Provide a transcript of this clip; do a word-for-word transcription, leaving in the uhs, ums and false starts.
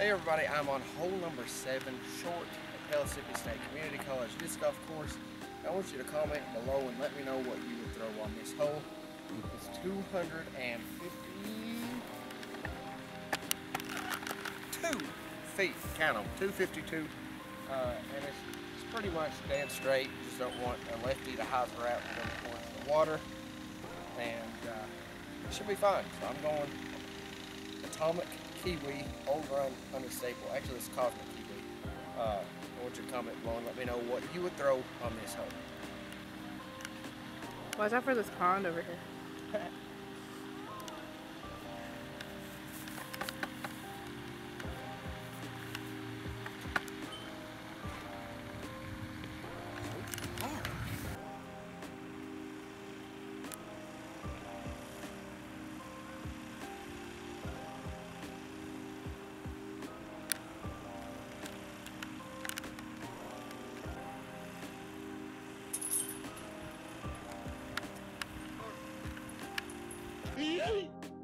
Hey everybody, I'm on hole number seven, short at Pellissippi State Community College disc golf course. I want you to comment below and let me know what you would throw on this hole. It's two hundred fifty-two feet, count them, two fifty-two. Uh, and it's, it's pretty much damn straight. You just don't want a lefty to hyzer out when going in the water. And uh, it should be fine. So I'm going Atomic Kiwi, Old Run, Honey Staple. Actually, it's Cosmic Kiwi. Uh, I want you to comment below and let me know what you would throw on this hole. Watch out for this pond over here. Hey!